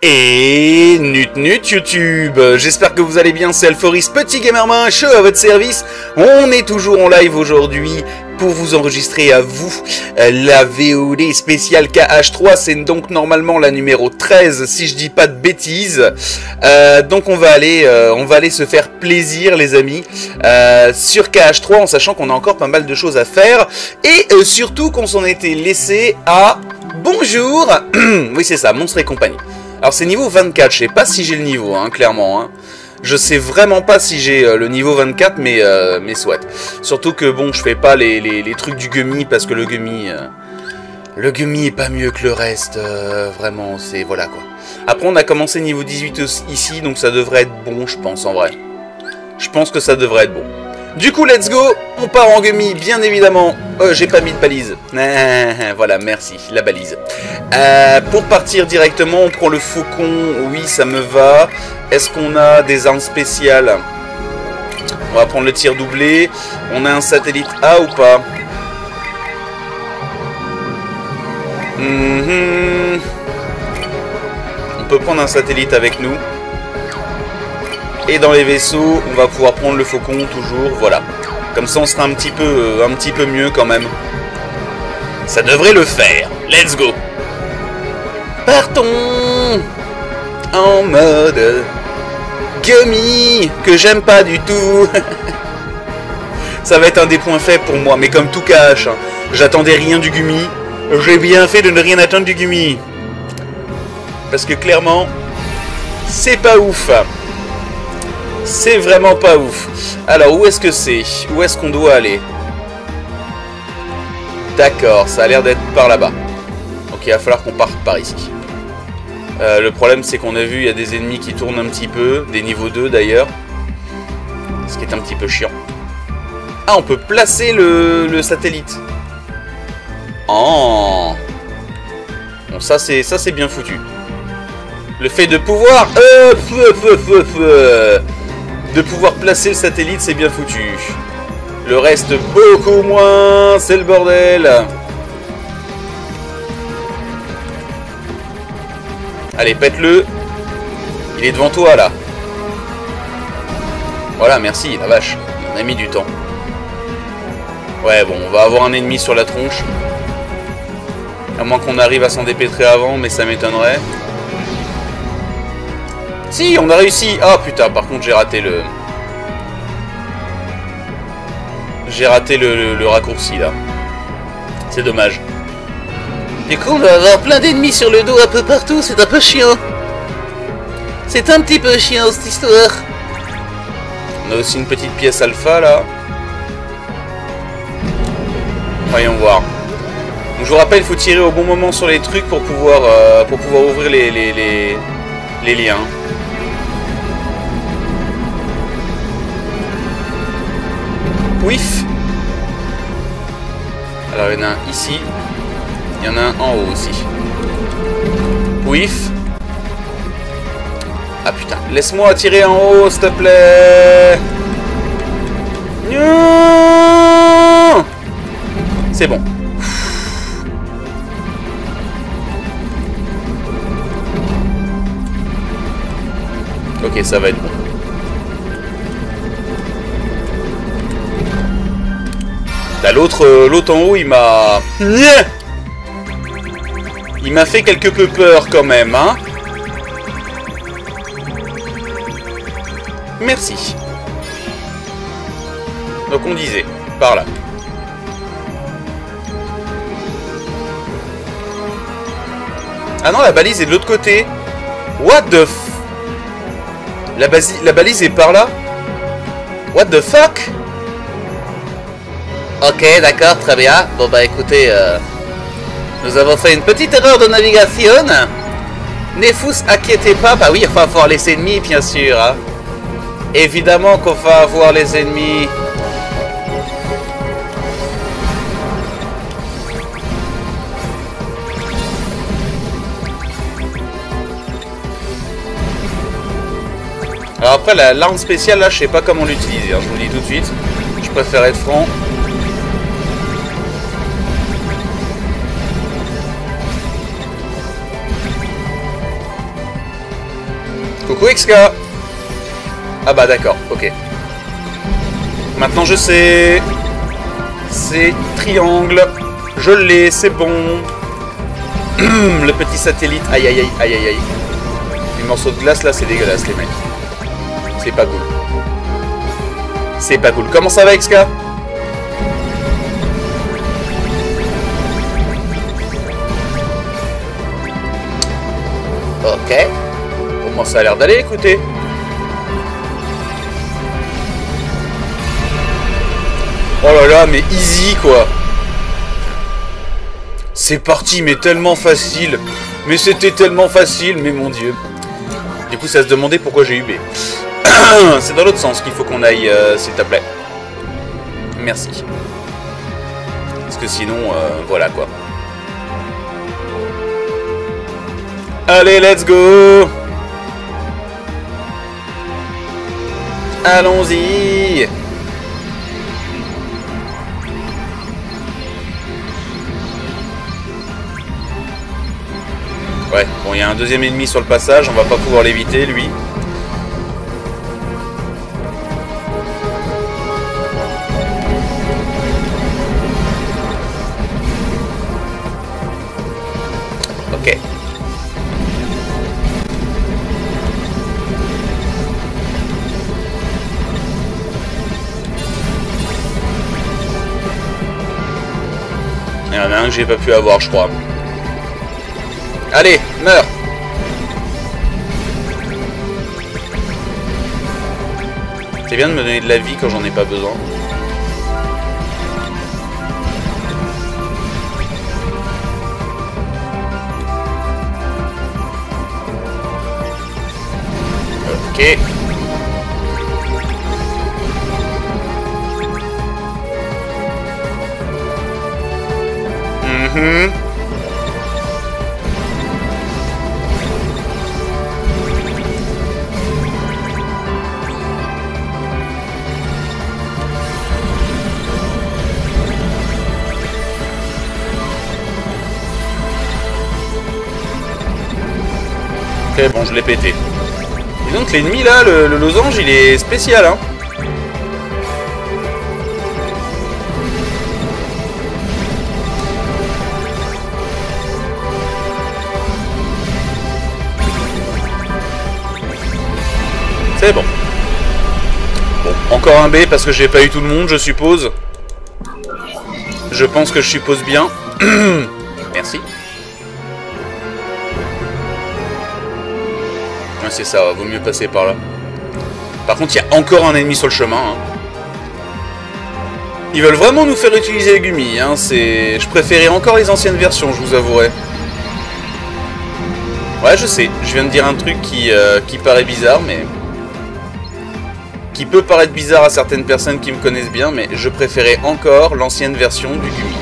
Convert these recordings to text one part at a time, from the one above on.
Et nut nut YouTube, j'espère que vous allez bien, c'est Alphoris, petit gamer manche à votre service. On est toujours en live aujourd'hui pour vous enregistrer à vous la VOD spéciale KH3, c'est donc normalement la numéro 13 si je dis pas de bêtises. Donc on va aller se faire plaisir les amis sur KH3 en sachant qu'on a encore pas mal de choses à faire et surtout qu'on s'en était laissé à... Bonjour. Oui c'est ça, Monstre et Compagnie. Alors c'est niveau 24, je sais pas si j'ai le niveau, hein, clairement. Hein. Je sais vraiment pas si j'ai le niveau 24, mais soit. Surtout que bon, je fais pas les trucs du Gummi parce que le Gummi est pas mieux que le reste, vraiment, c'est voilà quoi. Après on a commencé niveau 18 ici, donc ça devrait être bon, je pense en vrai. Je pense que ça devrait être bon. Du coup, let's go, on part en Gummi, bien évidemment. J'ai pas mis de balise. Voilà, merci, la balise. Pour partir directement, on prend le faucon. Oui, ça me va. Est-ce qu'on a des armes spéciales? On va prendre le tir doublé. On a un satellite A ou pas? On peut prendre un satellite avec nous. Et dans les vaisseaux, on va pouvoir prendre le faucon toujours, voilà. Comme ça, on sera un petit peu mieux quand même. Ça devrait le faire. Let's go. Partons en mode Gummi, que j'aime pas du tout. Ça va être un des points faibles pour moi, mais comme tout KH, hein, j'attendais rien du Gummi. J'ai bien fait de ne rien attendre du Gummi. Parce que clairement, c'est pas ouf. C'est vraiment pas ouf. Alors, où est-ce que c'est? Où est-ce qu'on doit aller? D'accord, ça a l'air d'être par là-bas. Ok, il va falloir qu'on parte par ici. Le problème, c'est qu'on a vu, il y a des ennemis qui tournent un petit peu. Des niveaux 2, d'ailleurs. Ce qui est un petit peu chiant. Ah, on peut placer le satellite. Oh. Bon, ça, c'est bien foutu. Le fait de pouvoir... de pouvoir placer le satellite, c'est bien foutu. Le reste, beaucoup moins. C'est le bordel. Allez, pète-le. Il est devant toi, là. Voilà, merci, la vache. On a mis du temps. Ouais, bon, on va avoir un ennemi sur la tronche. À moins qu'on arrive à s'en dépêtrer avant, mais ça m'étonnerait. Si, on a réussi. Ah putain, par contre, j'ai raté le... J'ai raté le raccourci, là. C'est dommage. Du coup, on va avoir plein d'ennemis sur le dos un peu partout, c'est un peu chiant. C'est un petit peu chiant, cette histoire. On a aussi une petite pièce alpha, là. Voyons voir. Donc, je vous rappelle, il faut tirer au bon moment sur les trucs pour pouvoir ouvrir les liens. Whiff. Alors il y en a un ici. Il y en a un en haut aussi. Whiff. Ah putain. Laisse-moi tirer en haut s'il te plaît. C'est bon. Ok, ça va être bon. L'autre en haut, il m'a... Il m'a fait quelque peu peur quand même, hein. Merci. Donc on disait, par là. Ah non, la balise est de l'autre côté. What the f... La balise est par là. What the fuck? Ok, d'accord, très bien. Bon bah écoutez, nous avons fait une petite erreur de navigation. Ne vous inquiétez pas. Bah oui, il va avoir les ennemis, bien sûr. Hein. Évidemment qu'on va avoir les ennemis. Alors après, l'arme spéciale, là, je sais pas comment l'utiliser. Hein, je vous le dis tout de suite. Je préfère être franc. beaucoup XK. Ah bah d'accord, ok. Maintenant je sais. C'est triangle. Je l'ai, c'est bon. Le petit satellite. Aïe aïe aïe aïe aïe aïe. Les morceaux de glace là, c'est dégueulasse les mecs. C'est pas cool. C'est pas cool. Comment ça va XK? Ok. Comment ça a l'air d'aller, écoutez. Oh là là, mais easy quoi. C'est parti, mais tellement facile. Mais c'était tellement facile, mais mon dieu. Du coup, ça se demandait pourquoi j'ai UB. C'est dans l'autre sens qu'il faut qu'on aille, s'il te plaît. Merci. Parce que sinon, voilà quoi. Allez, let's go! Allons-y! Ouais, bon, il y a un deuxième ennemi sur le passage, on va pas pouvoir l'éviter, lui. J'ai pas pu avoir, je crois. Allez, meurs. C'est bien de me donner de la vie quand j'en ai pas besoin. Ok. Ok, bon, je l'ai pété. Et donc l'ennemi là, le losange, il est spécial, hein. C'est bon. Bon, encore un B parce que j'ai pas eu tout le monde, je suppose. Je pense que je suppose bien. Merci. Ouais, c'est ça, vaut mieux passer par là. Par contre, il y a encore un ennemi sur le chemin. Hein. Ils veulent vraiment nous faire utiliser les Gummi. Hein, je préférais encore les anciennes versions, je vous avouerai. Ouais, je sais, je viens de dire un truc qui paraît bizarre, mais... qui peut paraître bizarre à certaines personnes qui me connaissent bien, mais je préférais encore l'ancienne version du Gummi.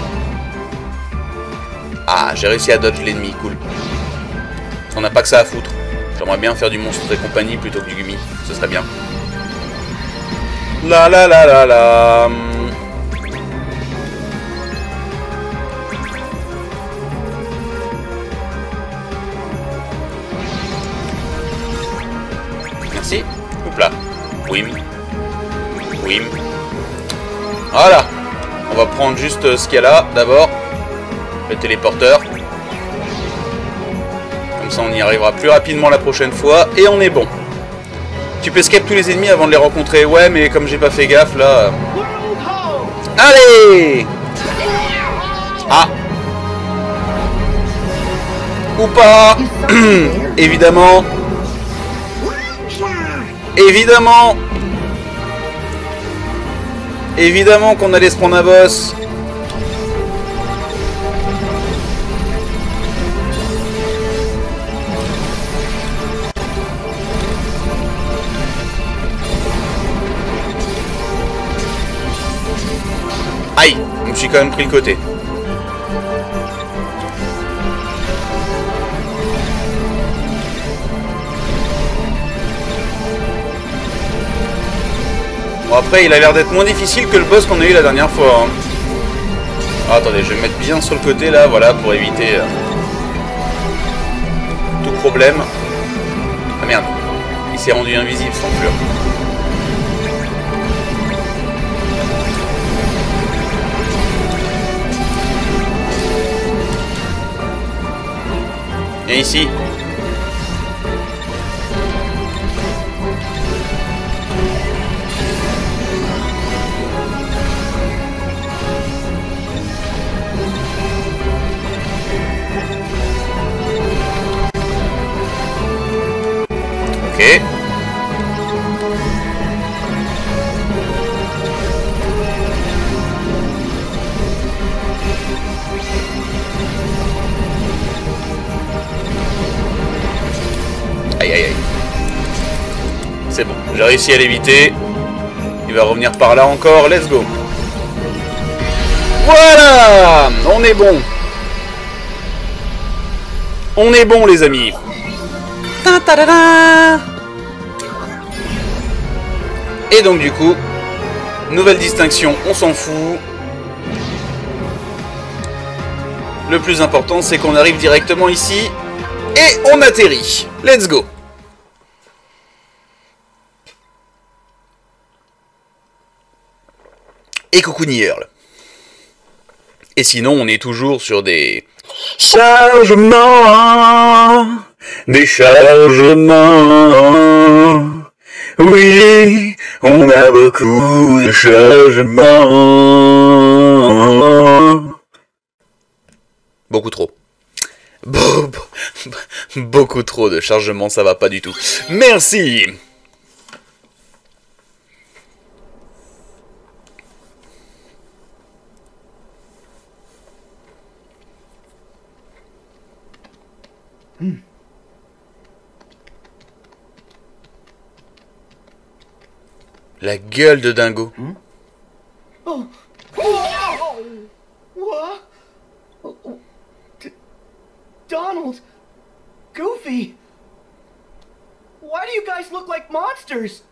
Ah, j'ai réussi à dodge l'ennemi, cool. On n'a pas que ça à foutre. J'aimerais bien faire du Monstre et Compagnie plutôt que du Gummi, ce serait bien. La la la la la... Merci. Oups là. Wim. Wim. Voilà. On va prendre juste ce qu'il y a là, d'abord. Le téléporteur. Comme ça, on y arrivera plus rapidement la prochaine fois. Et on est bon. Tu peux escape tous les ennemis avant de les rencontrer. Ouais, mais comme j'ai pas fait gaffe, là... Allez! Ah! Ou pas! Évidemment. Évidemment! Évidemment qu'on allait se prendre un boss! Aïe! Je me suis quand même pris le côté. Bon, après, il a l'air d'être moins difficile que le boss qu'on a eu la dernière fois. Hein. Ah, attendez, je vais me mettre bien sur le côté, là, voilà, pour éviter tout problème. Ah, merde. Il s'est rendu invisible sans pleurs. Et ici. Ok. Aïe aïe aïe. C'est bon, j'ai réussi à l'éviter. Il va revenir par là encore, let's go. Voilà, on est bon. On est bon les amis. Et donc du coup, nouvelle distinction, on s'en fout. Le plus important, c'est qu'on arrive directement ici et on atterrit. Let's go. Et coucou Nierl. Et sinon, on est toujours sur des chargements. Des chargements. Oui, on a beaucoup de chargements. Beaucoup trop. Beaucoup trop de chargements, ça va pas du tout. Merci. La gueule de dingo. Donald, Goofy, why do you guys look like monsters?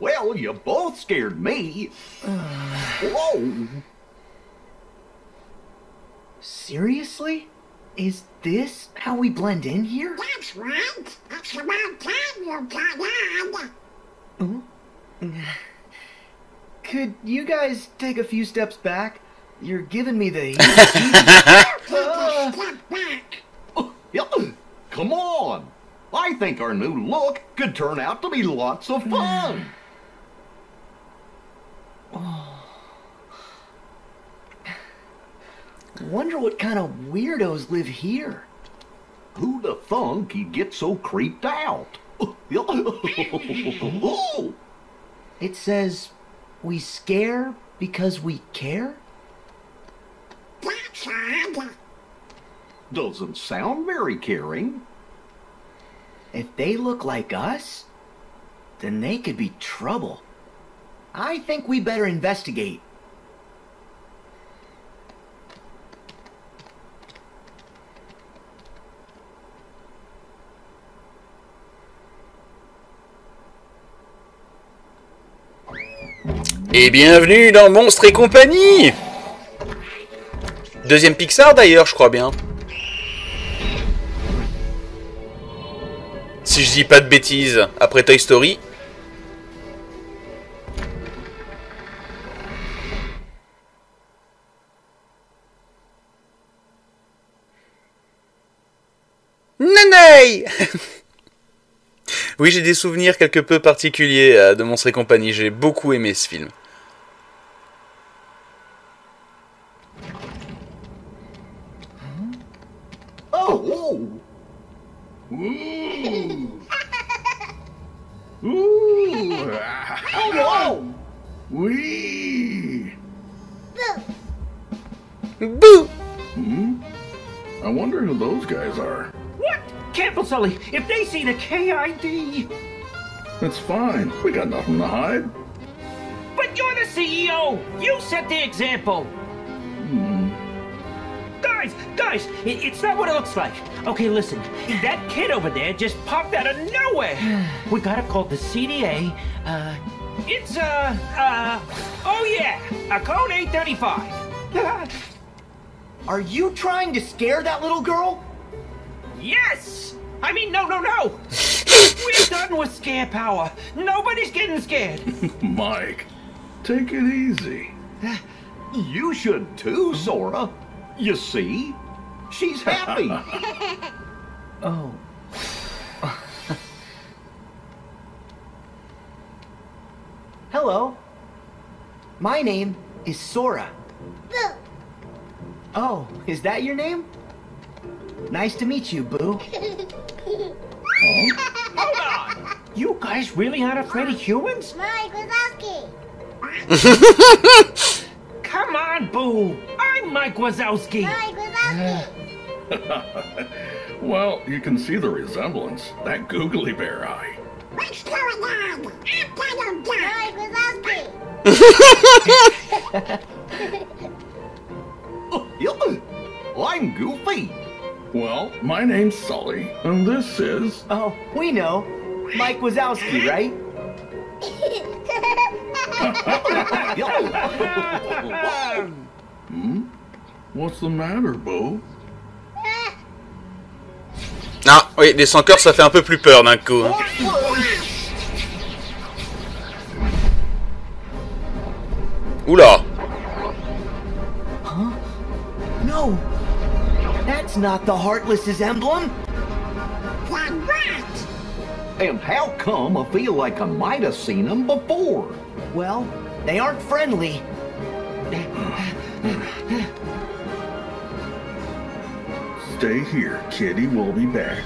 Well, you both scared me. Whoa. Seriously? Is this how we blend in here? That's right. It's about time you got on. Oh. Could you guys take a few steps back? You're giving me the... Step back. Come on. I think our new look could turn out to be lots of fun. Wonder what kind of weirdos live here. Who'd have thunk he'd get so creeped out? It says, we scare because we care? That's odd. Doesn't sound very caring. If they look like us, then they could be trouble. I think we better investigate. Et bienvenue dans Monstre et Compagnie. Deuxième Pixar d'ailleurs, je crois bien. Si je dis pas de bêtises, après Toy Story. Nanay. Oui, j'ai des souvenirs quelque peu particuliers de Monstre et Compagnie. J'ai beaucoup aimé ce film. Oui. Boo. I wonder who those guys are. What? Careful, Sully. If they see the KID. That's fine. We got nothing to hide. But you're the CEO. You set the example. Guys, it's not what it looks like. Okay, listen, that kid over there just popped out of nowhere. We gotta call the CDA. A code 835. Are you trying to scare that little girl? Yes! I mean, no! We're done with scare power. Nobody's getting scared. Mike, take it easy. You should too, Sora. You see? She's happy. Oh. Hello. My name is Sora. Boo. Oh, is that your name? Nice to meet you, Boo. Huh? Hold on! You guys really aren't afraid of humans? Mike Wazowski! Come on, Boo! I'm Mike Wazowski! Mike Wazowski! Well, you can see the resemblance. That googly bear eye. What's going on? I'm Mike Wazowski! Oh, I'm Goofy! Well, my name's Sully, and this is... Oh, we know. Mike Wazowski, right? Hmm? What's the matter, Boo? Ah, oui, les 100 cœurs, ça fait un peu plus peur d'un coup. Hein. Oula! Huh? No! That's not the Heartless's emblem. Why not? And how come I feel like I might have seen them before? Well, they aren't friendly. Stay here, kitty. We'll be back.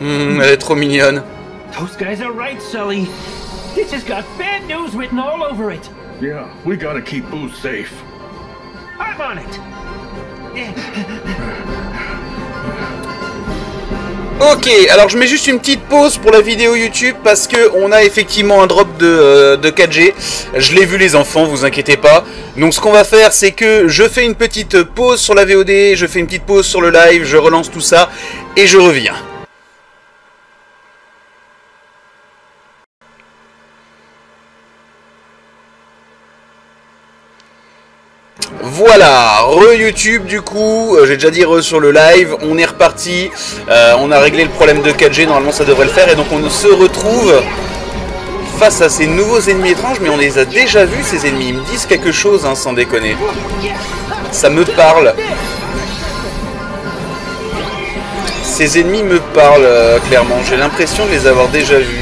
Elle est trop mignonne. Those guys are right, Sully. This has got bad news written all over it. Yeah, we gotta keep Boo safe. I'm on it. Ok, alors je mets juste une petite pause pour la vidéo YouTube parce que on a effectivement un drop de 4G. Je l'ai vu les enfants, vous inquiétez pas. Donc ce qu'on va faire, c'est que je fais une petite pause sur la VOD, je fais une petite pause sur le live, je relance tout ça et je reviens. Voilà, re-YouTube du coup, j'ai déjà dit re sur le live, on est reparti, on a réglé le problème de 4G, normalement ça devrait le faire, et donc on se retrouve face à ces nouveaux ennemis étranges, mais on les a déjà vus ces ennemis, ils me disent quelque chose hein, sans déconner, ça me parle, ces ennemis me parlent clairement, j'ai l'impression de les avoir déjà vus.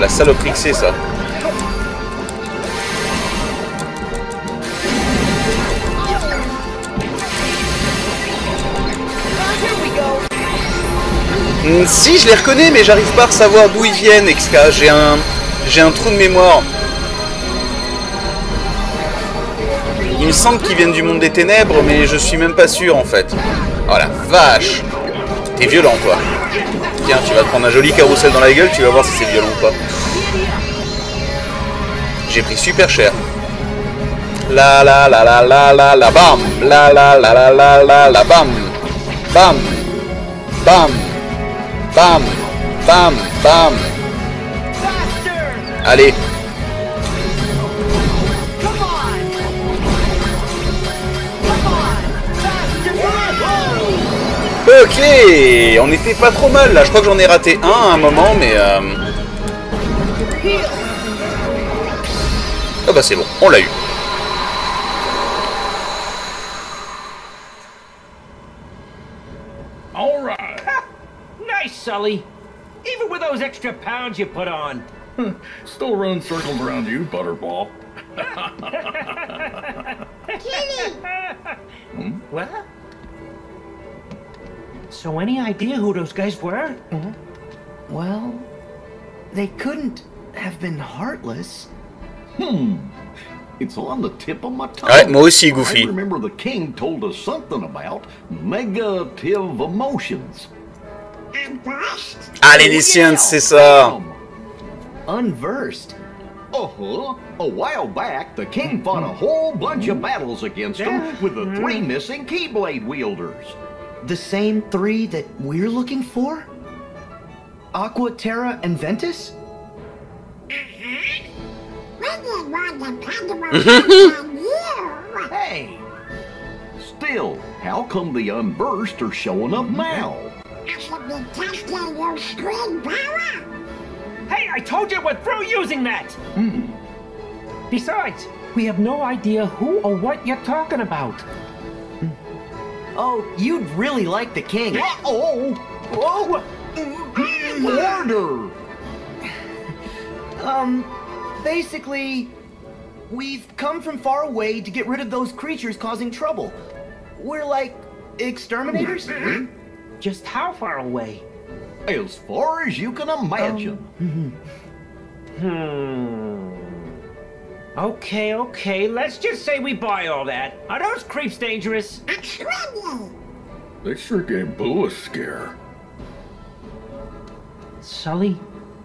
La saloperie que c'est ça. Si je les reconnais mais j'arrive pas à savoir d'où ils viennent, j'ai un trou de mémoire. Il me semble qu'ils viennent du monde des ténèbres mais je suis même pas sûr en fait. Oh la vache! T'es violent toi. Tiens, tu vas te prendre un joli carrousel dans la gueule, tu vas voir si c'est violent ou pas. J'ai pris super cher. La la la la la la la bam. La la la la la la la bam. Bam. Bam. Bam. Bam. Bam. Allez. Ok, on n'était pas trop mal là, je crois que j'en ai raté un à un moment, mais... Ah bah c'est bon, on l'a eu. All right. Nice, Sully. Even with those extra pounds you put on. Still run circles around you, Butterball. Kitty. Hmm? What? So any idea who those guys were? Mm-hmm. Well, they couldn't have been Heartless. Hmm. It's on the tip of my tongue. Right, moi aussi, Goofy. I remember the king told us something about negative emotions. Unversed? Ah, les Lycians, c'est ça. Unversed. Uh-huh. A while back, the king fought a whole bunch of battles against them with the three missing Keyblade wielders. The same three that we're looking for? Aqua, Terra, and Ventus? Hey! Still, how come the Unversed are showing up now? I should be testing your screen power! Hey, I told you we're through using that! Hmm. Besides, we have no idea who or what you're talking about. Oh, you'd really like the king. Uh-oh! Oh! Order! Basically, we've come from far away to get rid of those creatures causing trouble. We're like exterminators? Just how far away? As far as you can imagine. Okay, okay, let's just say we buy all that. Are those creeps dangerous? Extremely! They sure gave Boo a scare. Sully,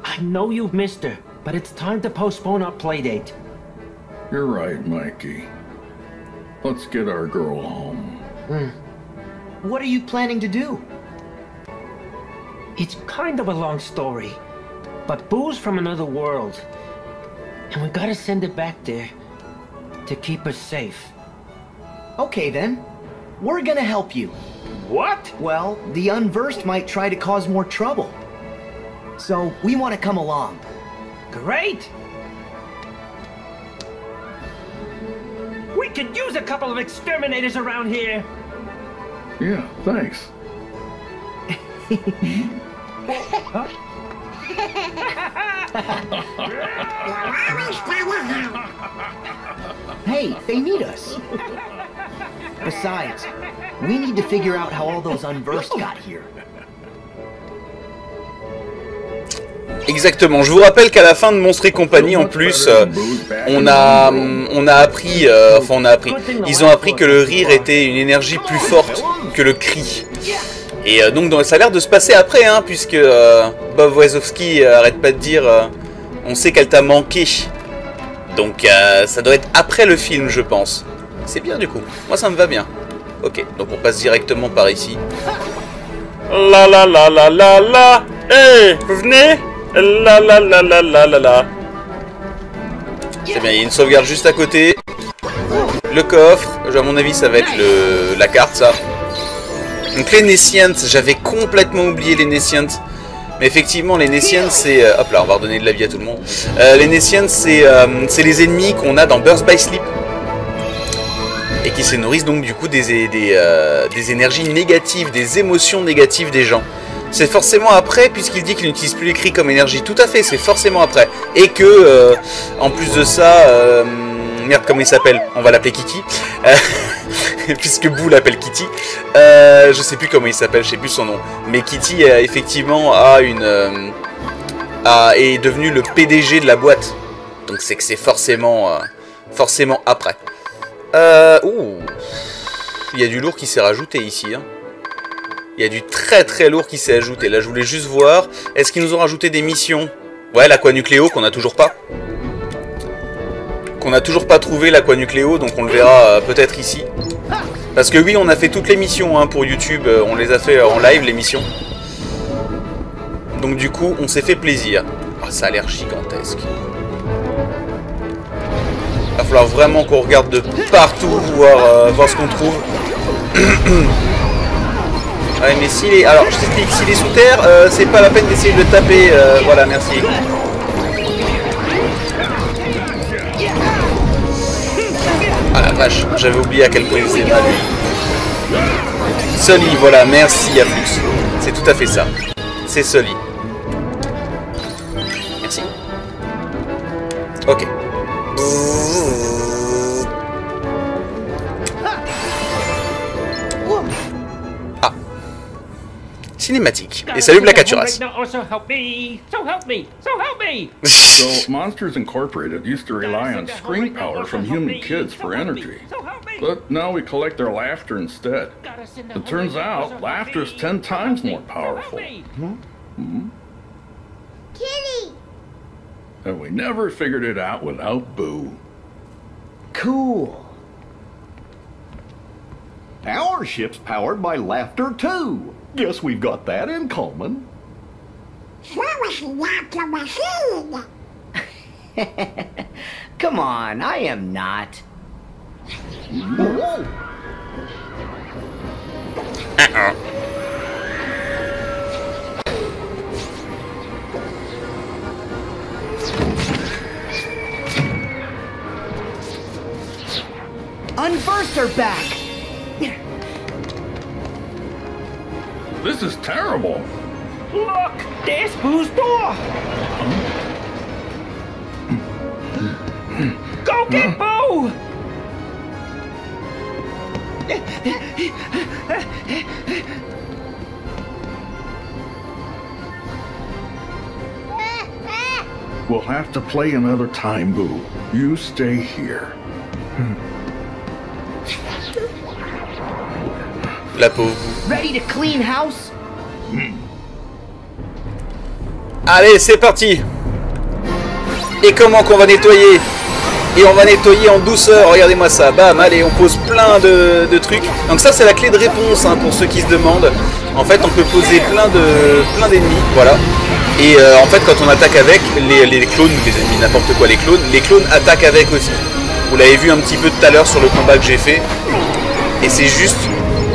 I know you've missed her, but it's time to postpone our playdate. You're right, Mikey. Let's get our girl home. What are you planning to do? It's kind of a long story, but Boo's from another world, and we gotta send her back there to keep her safe. Okay then, we're gonna help you. What? Well, the Unversed might try to cause more trouble. So, we want to come along. Great! We could use a couple of exterminators around here! Yeah, thanks. Hey, they need us. Besides, we need to figure out how all those Unversed got here. Exactement, je vous rappelle qu'à la fin de Monstre et Compagnie, en plus, ils ont appris que le rire était une énergie plus forte que le cri. Et donc ça a l'air de se passer après, hein, puisque Bob Razowsky arrête pas de dire on sait qu'elle t'a manqué. Donc ça doit être après le film, je pense. C'est bien du coup, moi ça me va bien. Ok, donc on passe directement par ici. La la la la la la. Eh, vous venez? La la la la la la la. C'est bien, il y a une sauvegarde juste à côté. Le coffre, à mon avis ça va être la carte ça. Donc les Nescients, j'avais complètement oublié les Nescients. Mais effectivement les Nescients c'est... hop là, on va redonner de la vie à tout le monde. Les Nescients c'est les ennemis qu'on a dans Birth by Sleep. Et qui se nourrissent donc du coup des énergies négatives, des émotions négatives des gens. C'est forcément après, puisqu'il dit qu'il n'utilise plus les cris comme énergie. Tout à fait, c'est forcément après. Et que, en plus de ça, merde, comment il s'appelle? On va l'appeler Kiki. Puisque Boo l'appelle Kitty. Je sais plus comment il s'appelle, je sais plus son nom. Mais Kitty, effectivement, est devenu le PDG de la boîte. Donc c'est que c'est forcément, forcément après. Ouh, il y a du lourd qui s'est rajouté ici, hein. Il y a du très très lourd qui s'est ajouté. Là, je voulais juste voir. Est-ce qu'ils nous ont rajouté des missions? Ouais, l'Aquanucléo qu'on a toujours pas. Qu'on a toujours pas trouvé l'Aquanucléo, donc on le verra peut-être ici. Parce que oui, on a fait toutes les missions hein, pour YouTube. On les a fait en live, les missions. Donc du coup, on s'est fait plaisir. Oh, ça a l'air gigantesque. Il va falloir vraiment qu'on regarde de partout, voir ce qu'on trouve. Ouais mais s'il est... Alors je t'explique, s'il est sous terre, c'est pas la peine d'essayer de le taper, voilà, merci. Ah la vache, j'avais oublié à quel point il faisait mal lui. Sully, voilà, merci à plus. C'est tout à fait ça. C'est Sully. Merci. Ok. Cinématique. Et salut Blacaturas. So Monsters Incorporated used to rely on scream power from human kids for energy. But now we collect their laughter instead. It turns out laughter is 10 times more powerful. Kitty! And we never figured it out without Boo. Cool. Our ship's powered by laughter too. Guess we've got that in common. Sure. not a machine. Come on, I am not. Uh-oh. Unversed are back! This is terrible! Look! There's Boo's door! Go get Boo! We'll have to play another time, Boo. You stay here. La pauvre. Ready to clean house? Allez, c'est parti. Et comment qu'on va nettoyer? Et on va nettoyer en douceur. Regardez-moi ça. Bam, allez, on pose plein de trucs. Donc ça, c'est la clé de réponse hein, pour ceux qui se demandent. En fait, on peut poser plein d'ennemis. Voilà. Et en fait, quand on attaque avec les clones, les ennemis, n'importe quoi, les clones attaquent avec aussi. Vous l'avez vu un petit peu tout à l'heure sur le combat que j'ai fait. Et c'est juste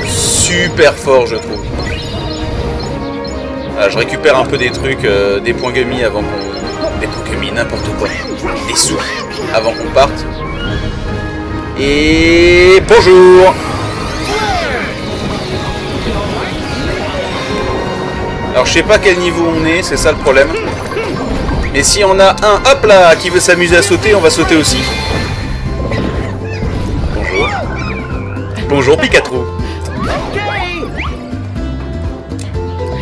super fort, je trouve. Voilà, je récupère un peu des trucs, des points Gummi avant qu'on... Des points Gummi, n'importe quoi. Des sous avant qu'on parte. Et... bonjour! Alors, je sais pas quel niveau on est, c'est ça le problème. Mais si on a un, hop là, qui veut s'amuser à sauter, on va sauter aussi. Bonjour. Bonjour, Picatron.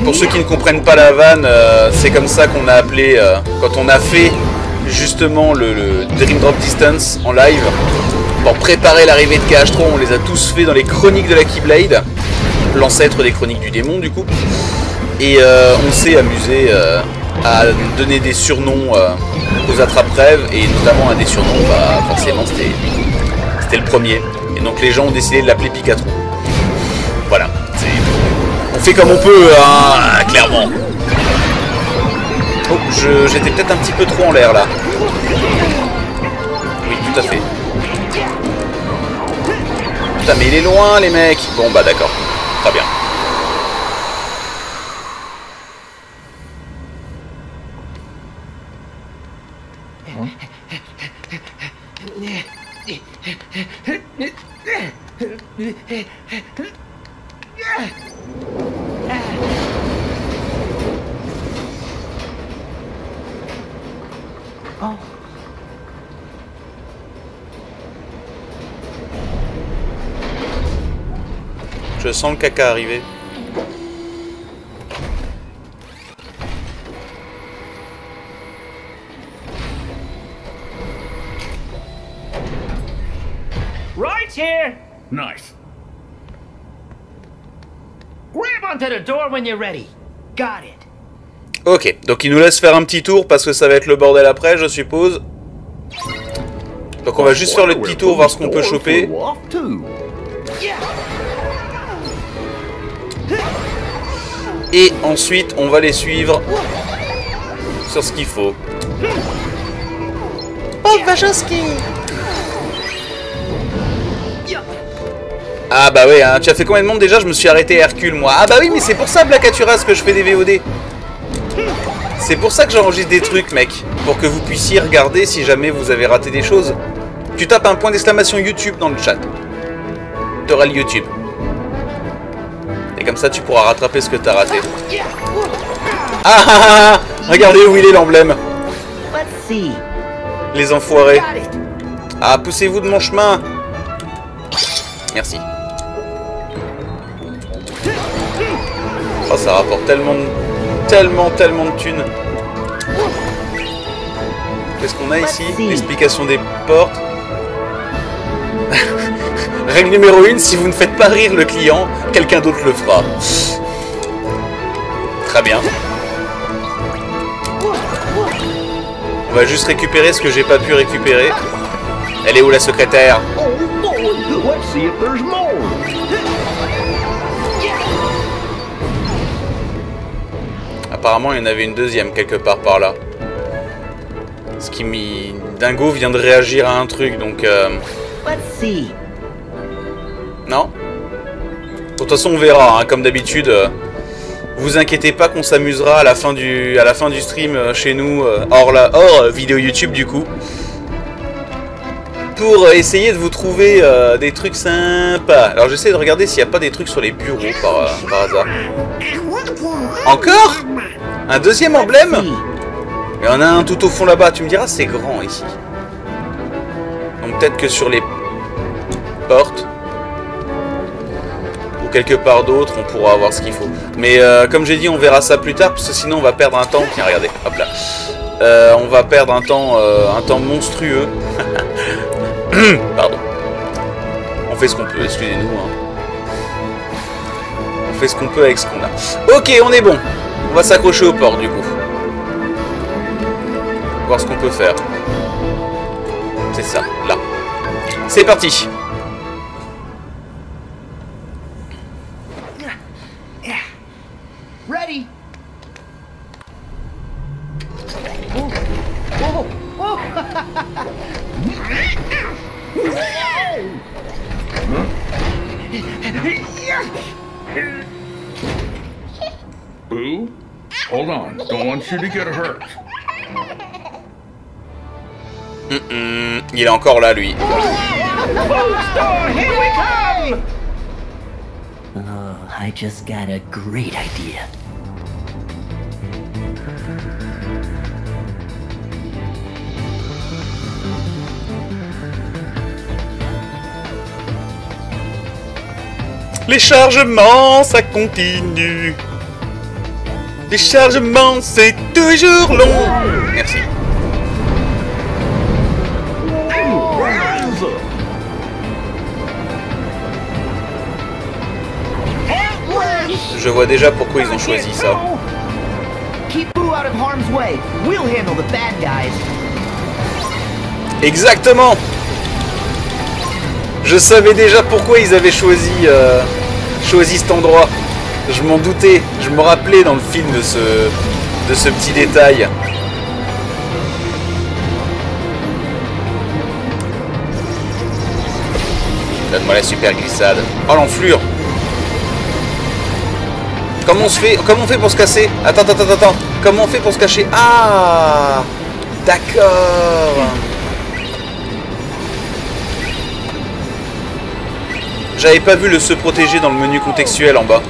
Pour ceux qui ne comprennent pas la vanne, c'est comme ça qu'on a appelé, quand on a fait justement le Dream Drop Distance en live, pour préparer l'arrivée de KH3, on les a tous fait dans les Chroniques de la Keyblade, l'ancêtre des Chroniques du Démon du coup, et on s'est amusé à donner des surnoms aux attrape-rêves, et notamment un des surnoms, bah, forcément c'était le premier, et donc les gens ont décidé de l'appeler Picatron. Voilà. On fait comme on peut, hein, clairement. Oh, j'étais peut-être un petit peu trop en l'air, là. Oui, tout à fait. Putain, mais il est loin, les mecs. Bon, bah d'accord. Très bien. Je sens le caca arriver. Right here. Nice. Grab onto the door when you're ready. Got it. Ok, donc il nous laisse faire un petit tour parce que ça va être le bordel après, je suppose. Donc on va juste faire le petit tour, voir ce qu'on peut choper. Et ensuite, on va les suivre sur ce qu'il faut. Bob Razowsky. Ah bah oui, hein. Tu as fait combien de monde déjà? Je me suis arrêté à Hercule, moi. Ah bah oui, mais c'est pour ça, Black Aturas, que je fais des VOD. C'est pour ça que j'enregistre des trucs, mec. Pour que vous puissiez regarder si jamais vous avez raté des choses. Tu tapes un point d'exclamation YouTube dans le chat. T'auras le YouTube. Et comme ça, tu pourras rattraper ce que t'as raté. Ah ah ah! Regardez où il est l'emblème. Les enfoirés. Ah, poussez-vous de mon chemin. Merci. Oh, ça rapporte tellement de... Tellement de thunes. Qu'est-ce qu'on a ici? L'explication des portes. Règle numéro 1, si vous ne faites pas rire le client, quelqu'un d'autre le fera. Très bien. On va juste récupérer ce que j'ai pas pu récupérer. Elle est où la secrétaire? apparemment il y en avait une deuxième quelque part par là. Ce qui m'y... Dingo vient de réagir à un truc, donc... Non. De toute façon on verra, hein, comme d'habitude. Vous inquiétez pas qu'on s'amusera à la fin du stream chez nous, hors vidéo YouTube du coup. Pour essayer de vous trouver des trucs sympas. Alors j'essaie de regarder s'il n'y a pas des trucs sur les bureaux par hasard. Encore un deuxième emblème? Il y en a un tout au fond là-bas, tu me diras c'est grand ici. Donc peut-être que sur les portes ou quelque part d'autre on pourra avoir ce qu'il faut. Mais comme j'ai dit on verra ça plus tard parce que sinon on va perdre un temps. Tiens regardez, hop là. On va perdre un temps monstrueux. Pardon. On fait ce qu'on peut, excusez-nous. Hein. On fait ce qu'on peut avec ce qu'on a. Ok, on est bon. On va s'accrocher au port du coup. Voir ce qu'on peut faire. C'est ça, là. C'est parti. Ready. Oh. Oh. Oh. Boo, hold on. Don't want you to get hurt. Il est encore là, lui. Oh, I just got a great idea. Les chargements, ça continue. Les chargements, c'est toujours long. Merci. Je vois déjà pourquoi ils ont choisi ça. Exactement. Je savais déjà pourquoi ils avaient choisi cet endroit. Je m'en doutais, je me rappelais dans le film de ce petit détail. Donne-moi la super glissade. Oh l'enflure. Comment on fait pour se casser? Attends. Comment on fait pour se cacher? Ah, d'accord. J'avais pas vu le se protéger dans le menu contextuel en bas.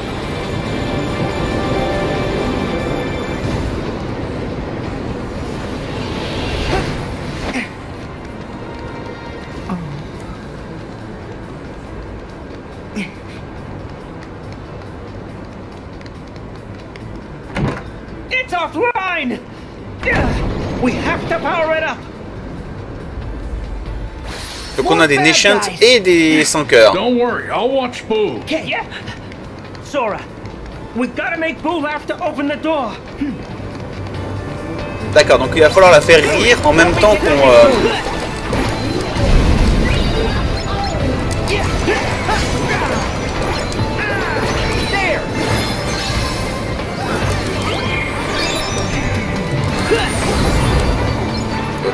Donc on a des Nations et des sans cœur. Don't worry, I'll watch Boo. Yeah. Sora, we've got to make Boo laugh to open the door. D'accord, donc il va falloir la faire rire en même temps qu'on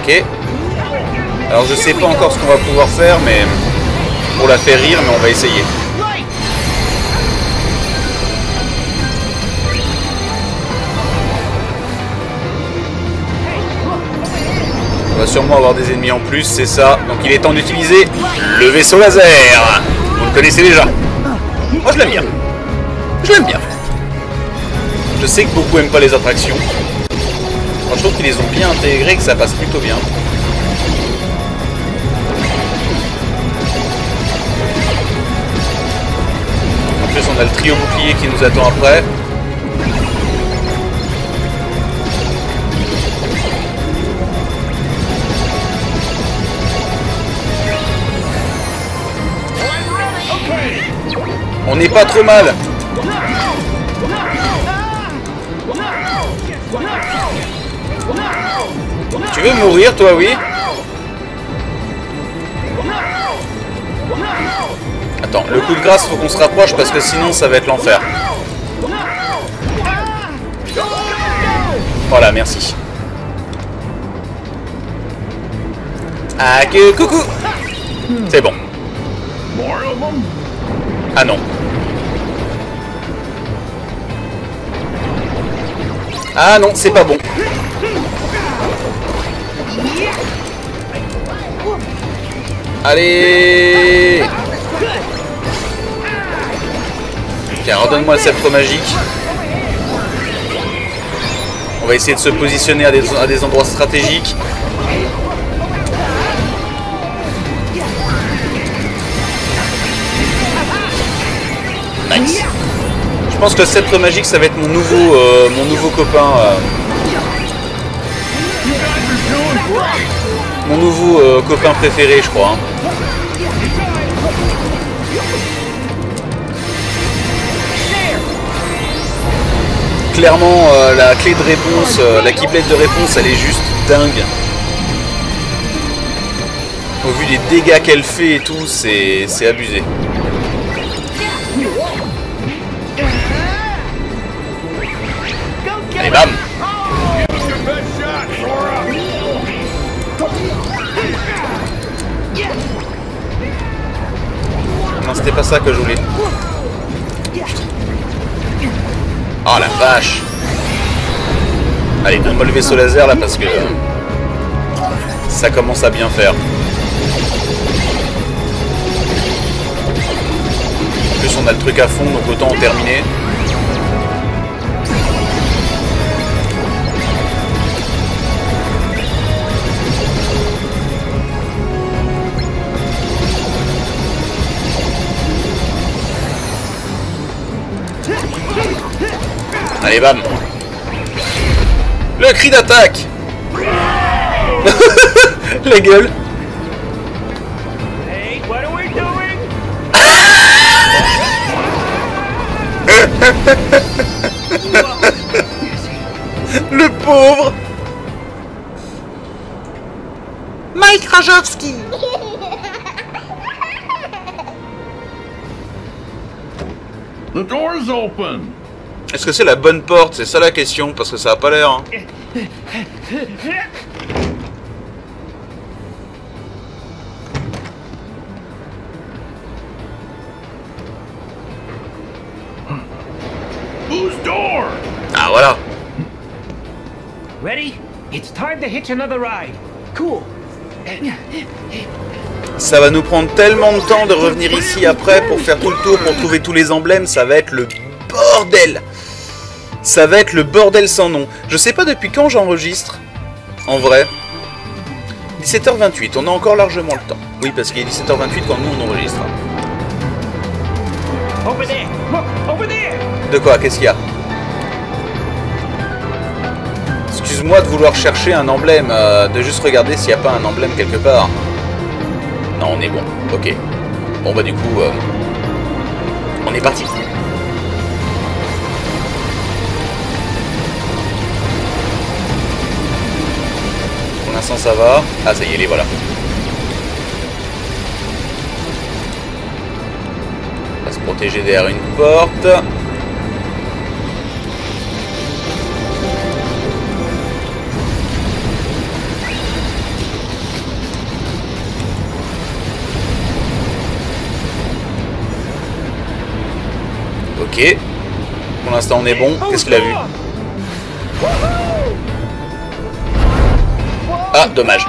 Ok. Alors je sais pas encore ce qu'on va pouvoir faire mais pour la faire rire, mais on va essayer. On va sûrement avoir des ennemis en plus, c'est ça. Donc il est temps d'utiliser le vaisseau laser. Vous le connaissez déjà. Moi je l'aime bien. Je sais que beaucoup aiment pas les attractions. Moi, je trouve qu'ils les ont bien intégrés, que ça passe plutôt bien. On a le trio bouclier qui nous attend après. On n'est pas trop mal. Tu veux mourir toi, oui? Attends, le coup de grâce, faut qu'on se rapproche parce que sinon ça va être l'enfer. Voilà, merci. Ah que coucou. C'est bon. Ah non. Ah non, c'est pas bon. Allez. Tiens, redonne-moi le sceptre magique. On va essayer de se positionner à des endroits stratégiques. Nice. Je pense que le sceptre magique, ça va être mon nouveau copain. Mon nouveau copain préféré, je crois. Hein. Clairement, la clé de réponse, la Keyblade de réponse, elle est juste dingue. Au vu des dégâts qu'elle fait et tout, c'est abusé. Allez, bam! Non, c'était pas ça que je voulais. Oh la vache! Allez, donne-moi le vaisseau laser là parce que ça commence à bien faire. En plus on a le truc à fond donc autant en terminer. Allez, bam! Le cri d'attaque! La gueule! Hey, what are we doing? Le pauvre! Mike Wazowski! The door's open! Est-ce que c'est la bonne porte? C'est ça la question, parce que ça a pas l'air. Hein. Ah voilà. Ça va nous prendre tellement de temps de revenir ici après pour faire tout le tour, pour trouver tous les emblèmes, ça va être le bordel. Ça va être le bordel sans nom. Je sais pas depuis quand j'enregistre, en vrai. 17h28, on a encore largement le temps. Oui, parce qu'il est 17h28 quand nous on enregistre. De quoi? Qu'est-ce qu'il y a? Excuse-moi de vouloir chercher un emblème, de juste regarder s'il n'y a pas un emblème quelque part. Non, on est bon, ok. Bon bah du coup, on est parti. Sans ça va. Ah ça y est, les voilà. On va se protéger derrière une porte. Ok. Pour l'instant on est bon. Qu'est-ce qu'il a vu? Ah, dommage.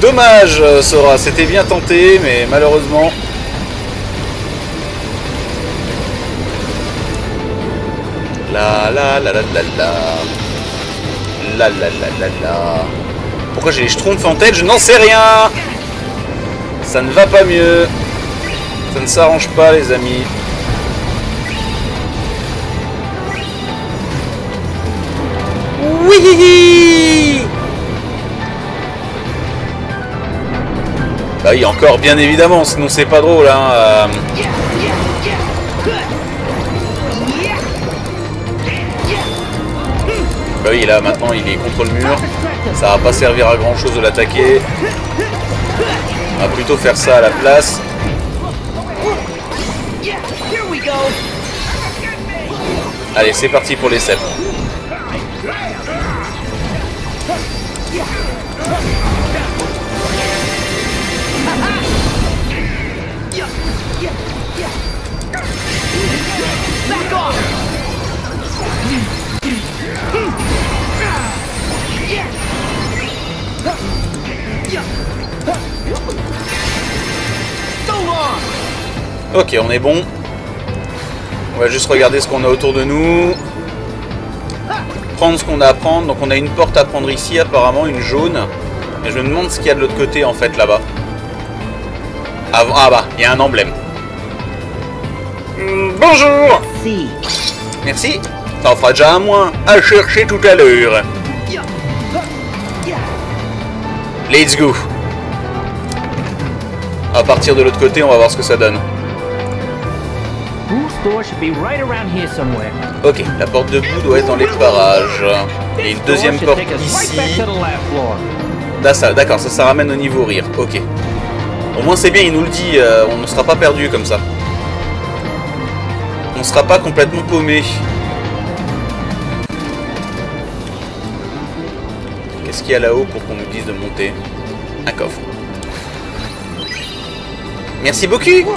Dommage, Sora. C'était bien tenté, mais malheureusement... La la la la la la... La la la la. Pourquoi j'ai les schtroumpfs en tête? Je n'en sais rien. Ça ne va pas mieux. Ça ne s'arrange pas, les amis. Oui. Bah oui, encore bien évidemment, sinon c'est pas drôle hein. Bah oui, là maintenant il est contre le mur. Ça va pas servir à grand chose de l'attaquer. On va plutôt faire ça à la place. Allez, c'est parti pour les ceps. Ok, on est bon. On va juste regarder ce qu'on a autour de nous. Prendre ce qu'on a à prendre. Donc on a une porte à prendre ici, apparemment, une jaune. Mais je me demande ce qu'il y a de l'autre côté, en fait, là-bas. Ah bah, il y a un emblème. Bonjour. Merci. Merci. Ça en fera déjà un moins à chercher tout à l'heure. Let's go. À partir de l'autre côté, on va voir ce que ça donne. Ok, la porte de Boo doit être dans les parages. Et une deuxième porte ici. D'accord, ça ramène au niveau rire. Ok. Au moins c'est bien, il nous le dit. On ne sera pas perdu comme ça. On ne sera pas complètement paumé. Qu'est-ce qu'il y a là-haut pour qu'on nous dise de monter? Un coffre. Merci beaucoup.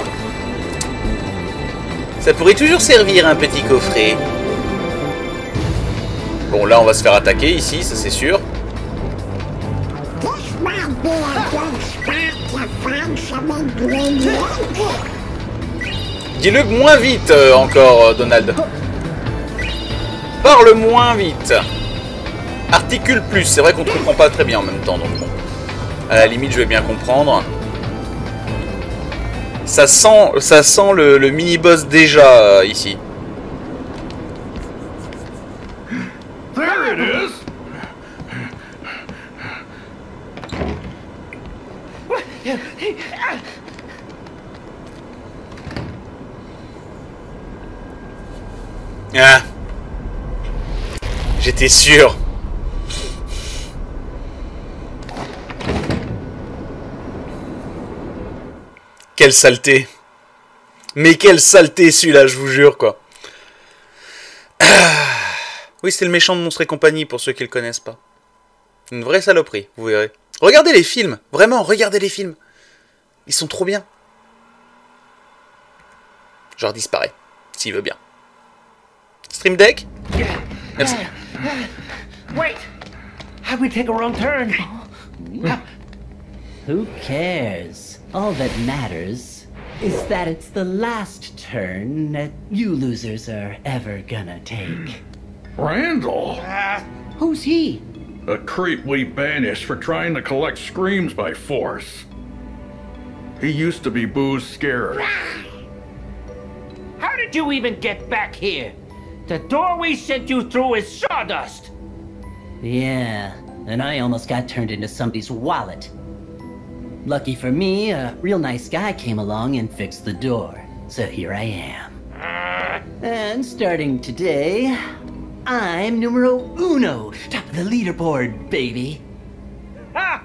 Ça pourrait toujours servir un petit coffret. Bon, là on va se faire attaquer ici, ça c'est sûr. Dis-le moins vite encore, Donald. Parle moins vite. Articule plus. C'est vrai qu'on ne comprend pas très bien en même temps, donc bon. À la limite, je vais bien comprendre. Ça sent le mini-boss déjà ici. Ah. J'étais sûr. Quelle saleté. Mais quelle saleté celui-là, je vous jure, quoi. Oui, c'est le méchant de Monstre et Compagnie, pour ceux qui le connaissent pas. Une vraie saloperie, vous verrez. Regardez les films, vraiment, regardez les films. Ils sont trop bien. Genre disparaît, s'il veut bien. Stream Deck. Merci. Wait. How we take a wrong turn? Who cares? All that matters is that it's the last turn that you losers are ever gonna take. Randall? Who's he? A creep we banished for trying to collect screams by force. He used to be Boo's scarer. How did you even get back here? The door we sent you through is sawdust. Yeah, and I almost got turned into somebody's wallet. Lucky for me, a real nice guy came along and fixed the door. So here I am. And starting today, I'm numero uno, top of the leaderboard, baby. Ha!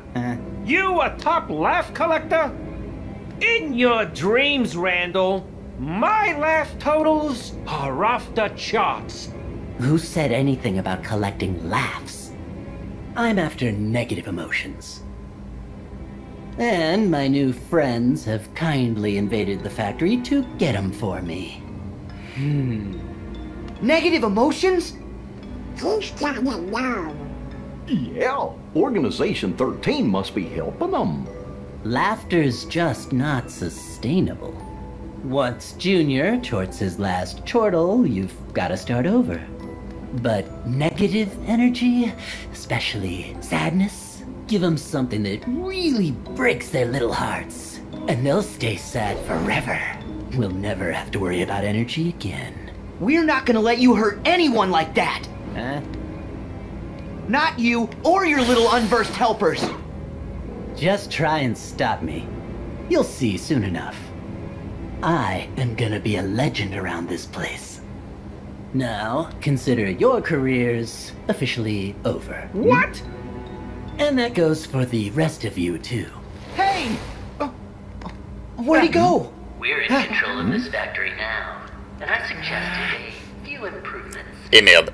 You a top laugh collector? In your dreams, Randall, my laugh totals are off the charts. Who said anything about collecting laughs? I'm after negative emotions. And my new friends have kindly invaded the factory to get them for me. Negative emotions? Who's down alone? Yeah, Organization 13 must be helping them. Laughter's just not sustainable. Once Junior chorts his last chortle, you've got to start over. But negative energy, especially sadness, give them something that really breaks their little hearts, and they'll stay sad forever. We'll never have to worry about energy again. We're not gonna let you hurt anyone like that! Huh? Not you, or your little unversed helpers! Just try and stop me. You'll see soon enough. I am gonna be a legend around this place. Now, consider your careers officially over. What?! And that goes for the rest of you, too. Hey! Where'd he go? We're in control of this factory now, and I suggested a few Et merde.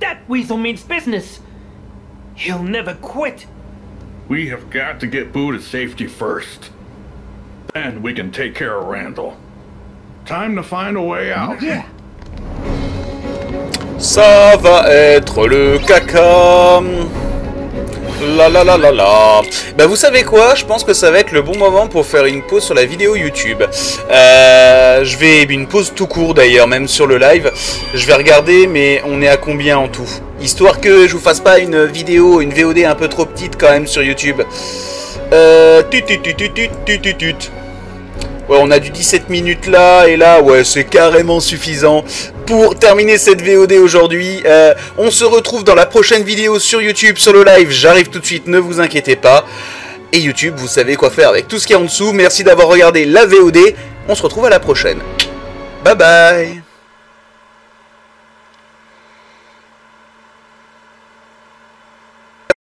That weasel means business. He'll never quit. We have got to get Boo to safety first. Then we can take care of Randall. Time to find a way out. Ça va être le caca. La la la la la. Bah vous savez quoi, je pense que ça va être le bon moment pour faire une pause sur la vidéo YouTube. Je vais une pause tout court d'ailleurs, même sur le live. Je vais regarder, mais on est à combien en tout? Histoire que je vous fasse pas une vidéo, une VOD un peu trop petite quand même sur YouTube. Ouais, on a du 17 minutes là, et là, ouais, c'est carrément suffisant pour terminer cette VOD aujourd'hui. On se retrouve dans la prochaine vidéo sur YouTube, sur le live. J'arrive tout de suite, ne vous inquiétez pas. Et YouTube, vous savez quoi faire avec tout ce qu'il y a en dessous. Merci d'avoir regardé la VOD. On se retrouve à la prochaine. Bye bye.